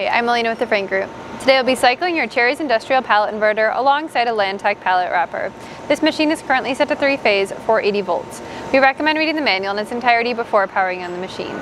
Hi, I'm Elena with the Frain Group. Today I'll be cycling your Cherry's Industrial pallet inverter alongside a Lantech pallet wrapper. This machine is currently set to 3-phase, 480 volts. We recommend reading the manual in its entirety before powering on the machine.